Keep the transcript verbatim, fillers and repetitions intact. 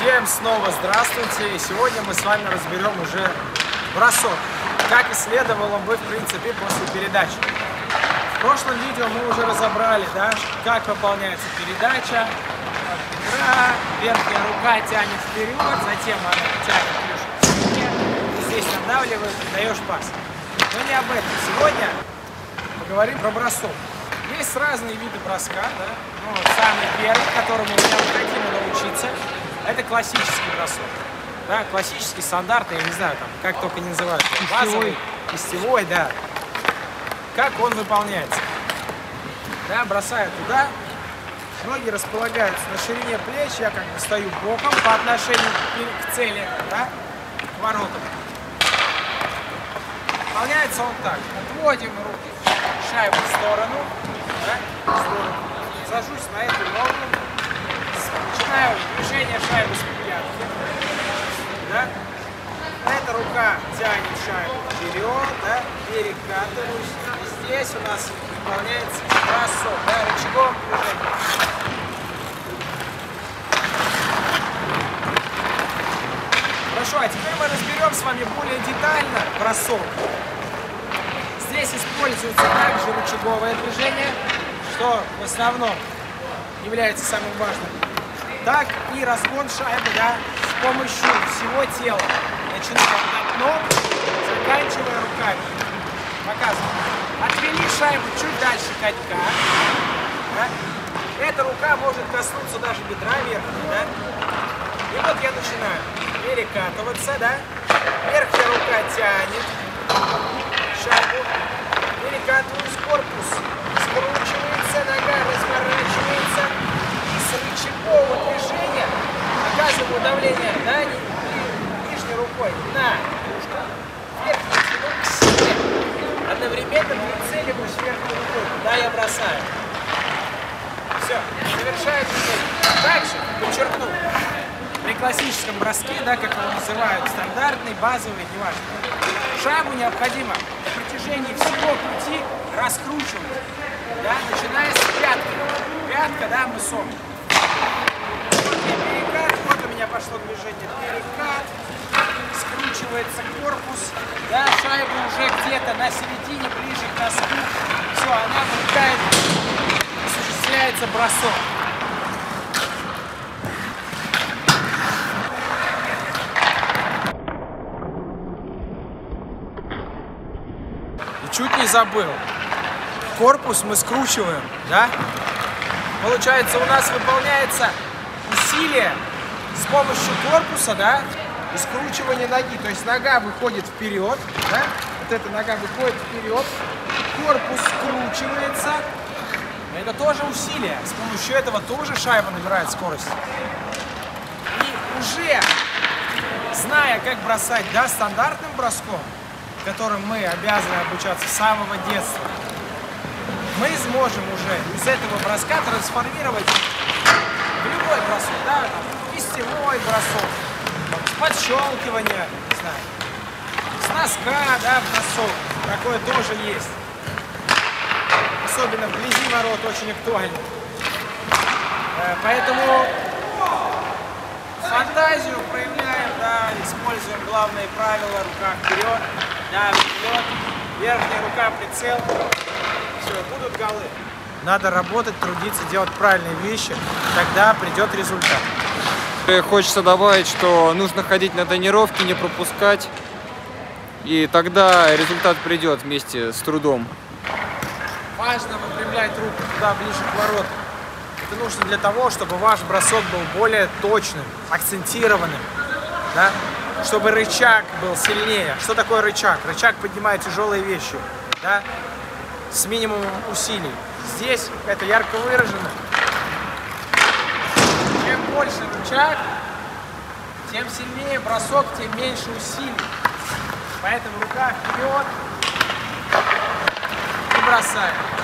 Всем снова здравствуйте! И сегодня мы с вами разберем уже бросок, как и следовало бы, в принципе, после передачи. В прошлом видео мы уже разобрали, да, как выполняется передача. Верхняя рука тянет вперед, затем она тянет ключ к стене, здесь надавливает и даешь пас. Но не об этом. Сегодня поговорим про бросок. Есть разные виды броска, да? Ну, самый первый, которому мы хотим научиться, это классический бросок, да? Классический, стандартный, я не знаю, там, как только не называют, базовый, кистевой, да. Как он выполняется? Да, бросаю туда, ноги располагаются на ширине плеч, я как бы стою боком по отношению к цели, да? К воротам. Выполняется он так, отводим руки, шайбу в сторону, да? В сторону. Сажусь на эту ногу, начинаю движение шайбы с пятки, да? Эта рука тянет шайбу вперед, да? Перекатываюсь, и здесь у нас выполняется бросок, да? Рычагом движения. Хорошо, а теперь мы разберем с вами более детально бросок. Здесь используется также рычаговое движение, что в основном является самым важным. Так и разгон шайбы, да, с помощью всего тела, начиная от ног, заканчивая руками. Показываю. Отвели шайбу чуть дальше конька. Да? Эта рука может коснуться даже бедра верхней, да? И вот я начинаю перекатываться, да? Верхняя рука тянет шайбу. Перекатываюсь, корпус скручивается, нога разворачивается, и с рычагового движения оказываю давление на нижней рукой на кружку, верхнюю тяну к себе, одновременно прицеливаюсь верхней рукой, да, я бросаю. Все, завершаю движение. Дальше подчеркну, при классическом броске, да, как его называют, стандартный, базовый, неважно, шагу необходимо на протяжении всего пути раскручивать, да, начиная с пятки. Пятка, да, мысом. Вот я перекат, вот у меня пошло движение, перекат, скручивается корпус, да, шайба уже где-то на середине, ближе к носку, все, она вылетает, осуществляется бросок. Чуть не забыл. Корпус мы скручиваем, да? Получается, у нас выполняется усилие с помощью корпуса, да? И скручивание ноги. То есть нога выходит вперед, да? Вот эта нога выходит вперед. Корпус скручивается. Это тоже усилие. С помощью этого тоже шайба набирает скорость. И уже, зная, как бросать, да, стандартным броском, которым мы обязаны обучаться с самого детства, мы сможем уже из этого броска трансформировать в любой бросок, да, кистевой бросок, подщелкивание, не знаю, с носка, да, бросок, такое тоже есть, особенно вблизи ворот очень актуально, поэтому фантазию проявляем, да, используем главные правила, рука вперед, да, вперед, верхняя рука, прицел, все, будут голы. Надо работать, трудиться, делать правильные вещи, тогда придет результат. Хочется добавить, что нужно ходить на тренировки, не пропускать, и тогда результат придет вместе с трудом. Важно выпрямлять руку туда, ближе к воротам. Это нужно для того, чтобы ваш бросок был более точным, акцентированным, да? Чтобы рычаг был сильнее. Что такое рычаг? Рычаг поднимает тяжелые вещи, да? С минимумом усилий. Здесь это ярко выражено. Чем больше рычаг, тем сильнее бросок, тем меньше усилий. Поэтому рука вперед и бросаем.